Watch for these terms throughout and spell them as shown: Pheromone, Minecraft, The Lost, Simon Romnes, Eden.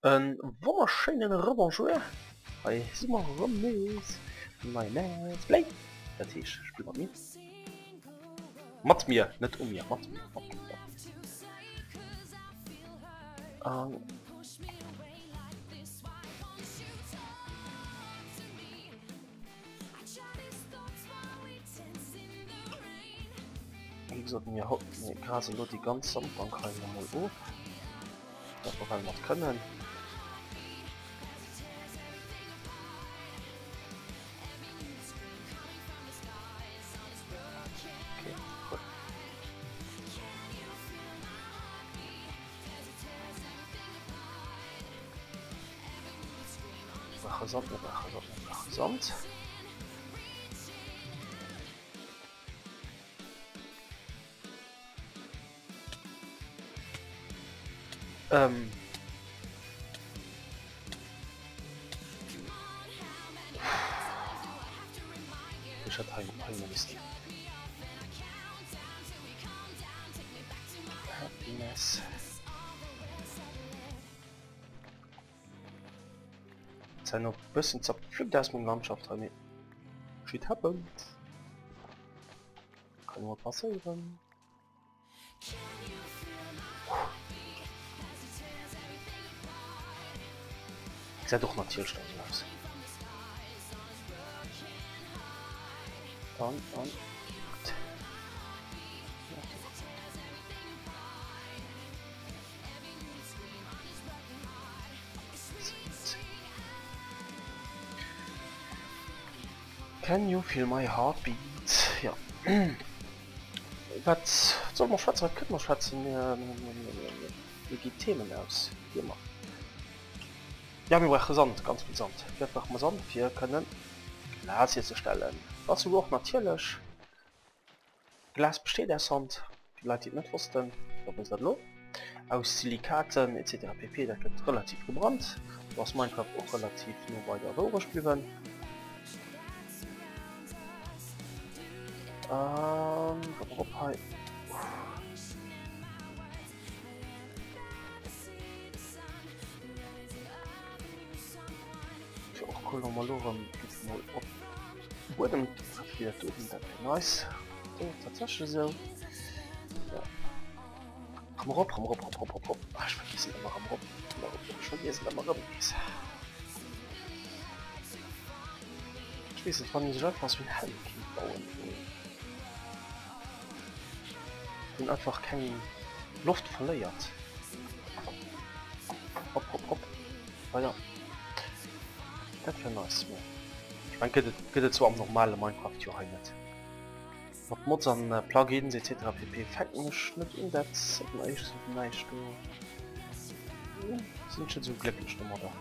Wunderschönen Rebonjour. Hi, Simon Romnes. Mein Let's Play. Das ist Spiel bei mir. Macht mir, nicht um mir, macht mir. Wie gesagt, wir haben quasi nur die ganze Umgang rein mal auf. Das wir halt noch können. Samt. Ich hatte halt einen Mist. Happiness. Sei noch ein bisschen zerpflückt aus mit Landschaft rein. Shit happens. Kann nur passieren. Ich seh doch natürlich aus. Dann. Can you feel my heartbeat? Ja. Was soll man schätzen? Was könnte man schätzen? Wie geht Themen aus? Hier mal. Ja, wir brauchen Sand, ganz viel Sand. Wir brauchen mal Sand, wir können Glas jetzt erstellen. Was du auch natürlich. Glas besteht aus Sand. Die Leute, die nicht wussten, was ist das los? Aus Silikaten etc. pp. Das wird relativ gebrannt. Was Minecraft auch relativ nur weiter Röhre spielen. Ich auch cool nochmal Boden wieder nice. Tatsächlich so. Komm rob. Ich vergesse immer rob. Ich weiß nicht, wann ich was mit Helm bauen will. Und einfach keine Luft verleiert. Hopp. Ah ja. Das wäre nice. Ich meine, geht jetzt so am normalen Minecraft hier rein nicht. Mit Mods an Plugins etc. pp. Facken Schnitt in der Zeit. Ich so nice. Sind schon so glücklich, oder?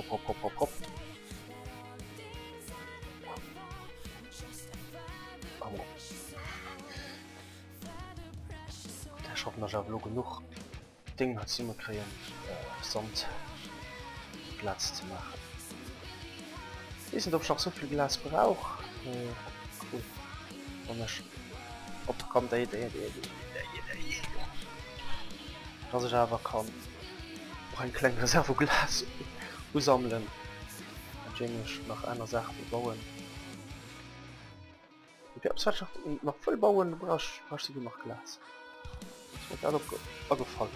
Hopp. Der schafft mir schon genug Dinge hat sie immer kreieren, Sand Platz zu machen. Ich weiß nicht, ob ich noch so viel Glas brauche. Cool. Und ich ob kommt der dass ich aber kann auch ein kleines Reserveglas sammeln. Und nach einer Sache bauen. Die Absatz noch voll bauen, du brauchst du noch Glas. Das wird angefallen,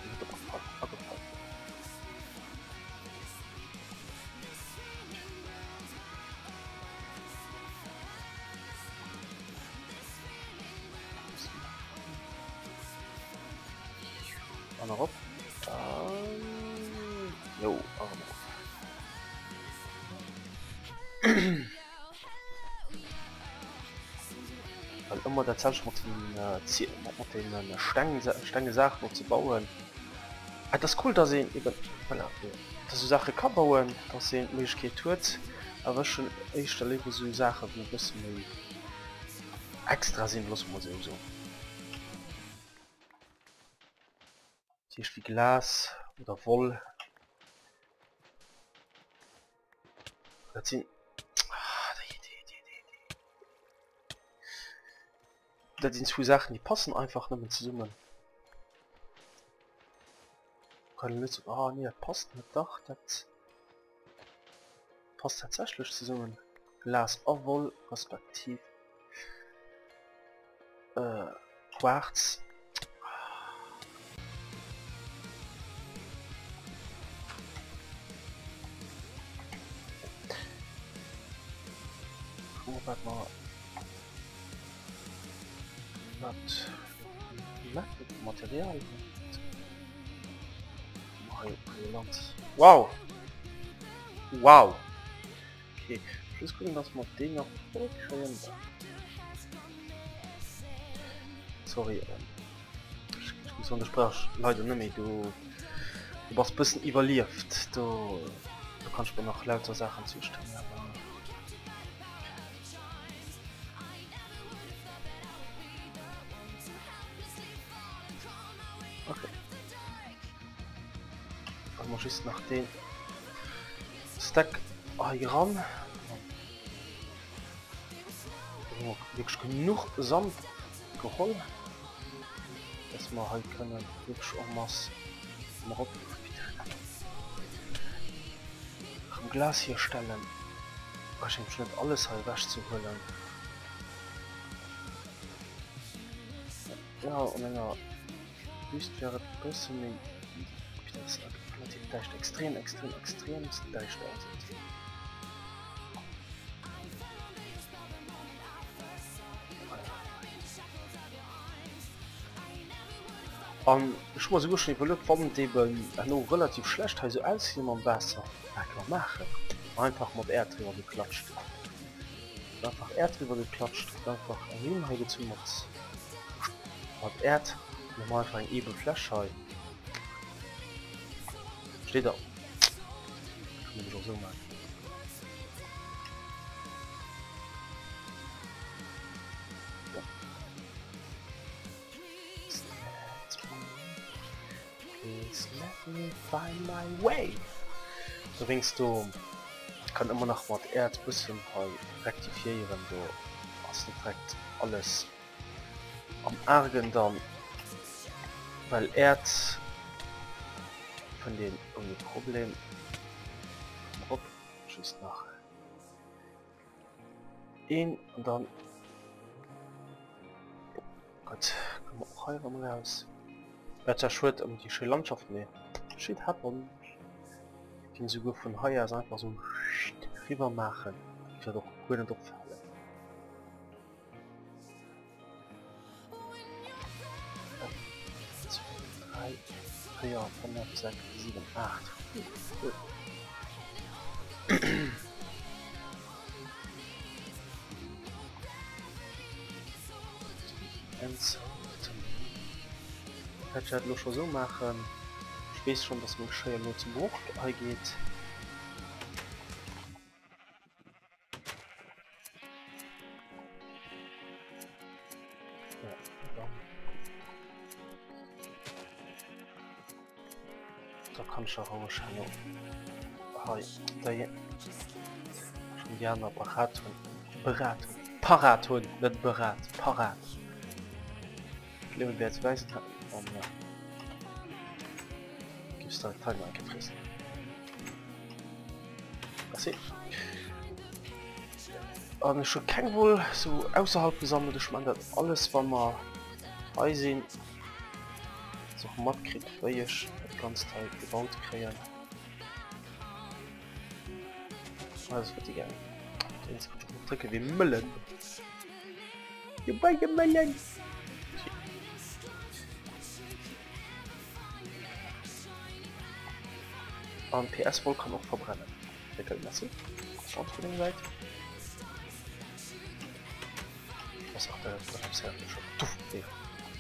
Anarop. Jo, Anarop. Weil immer der Zeit mit den Stangen Sachen noch zu bauen. Ah, das ist cool, dass ich eben, dass so Sachen kann bauen, dass ich mich tut, aber schon ich stelle so Sachen, die ein bisschen extra sinnlos muss ich so. Hier ist wie Glas oder Woll. Das sind da sind zwei Sachen, die passen einfach nicht mehr zusammen. keine Lösung. Ah ne, Post mit Dach, das... Passt tatsächlich zusammen. Glas obwohl, respektiv. Quarz. Warte mal. Mit Material. Wow! Wow! Okay, jetzt gucken, dass wir den noch wegkriegen. Sorry, ich muss an der Sprache. Leute, nimm mich, du warst ein bisschen überlieft. Du kannst mir noch lauter Sachen zustimmen. Aber muss ich nach dem Stack ran. Wirklich genug Sand geholt, dass wir halt können wirklich auch mal im Glas hier stellen. Wahrscheinlich nicht alles halt wegzuholen. Ja, und einer Wüste wäre besser mit das vielleicht extrem leicht aussieht. Ich muss übrigens überlegt, warum die noch relativ schlecht also als jemand besser. Was kann man machen? Einfach mit Erd drüber geklatscht. Einfach Erd drüber geklatscht. Einfach eine Minenheide zu machen. Mit Erd nochmal einfach ein eben Flash halten. Steht da. Kann man das auch so machen. Ja. Please let me find my way. So denkst du, kann immer noch was Erd ein bisschen rektifieren, du hast direkt alles am Argen dann. Weil Erd von dem Problem ob schießt nach ihn und dann Gott, kommen wir auch halb am raus. Wer zerschwört um die schöne Landschaft ne? Shit happen. Den sogar von heuer einfach so rüber machen. Ich werde doch grüne Druck fallen. Ja, 106, 7, 8. Gut. Ich werde es schon so machen. Ich weiß schon, dass mein Scheier nur zum Bruch geht. Schon gerne Beratung, nicht parat. Ich glaube, wer jetzt weiß, kann gibt's da Teil mal gefressen. Was ist? Und schon kein wohl so außerhalb gesammelt, ich meine, das alles, was man einsehen, so Mod kriegt, weil ich ganz Teil gebaut kreieren. Also wird die gerne. Jetzt wird die Tricke wie Müllen. Ihr beide Müllen! Und PS wohl kann auch verbrennen. Wickeln lassen. Schaut für den Seite. Was sagt der?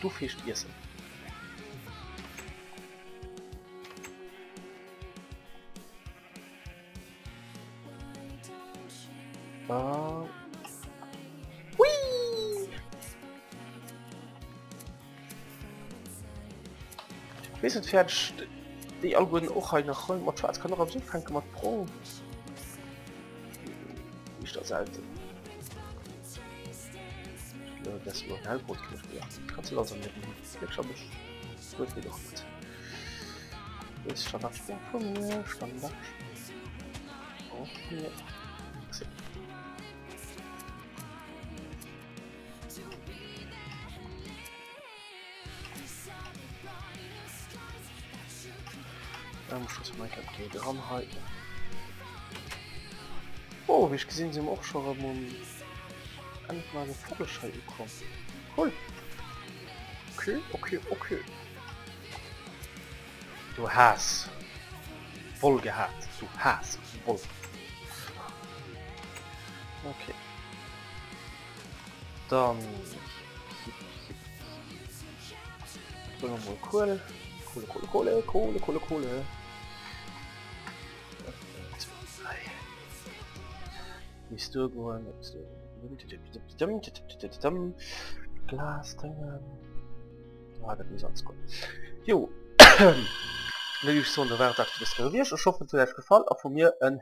Du fischst ihr sind. Hui! Wir sind fertig. Die Algorithmen auch heute noch rollen. Schwarz kann noch am Südfang gemacht. Pro. Nicht das alte. Das war ein Halbrot. Kannst du langsam mitnehmen. Ich glaube, ich würde mir doch mit. Ist schon das Ding von mir, Standard. Okay. Dann muss das Minecraft hier dran halten. Oh, wie ich gesehen, sind wir auch schon mal einen Vogelschall bekommen. Cool. Okay. Du hast voll gehabt. Du hast voll. Okay. Dann bringen wir mal Kohle. Nicht irgendwo ein Glas drin. Ah, das ist alles gut. Jo. Wenn ich so eine Werte aktiviert, ich hoffe, es hat euch gefallen. Auch von mir ein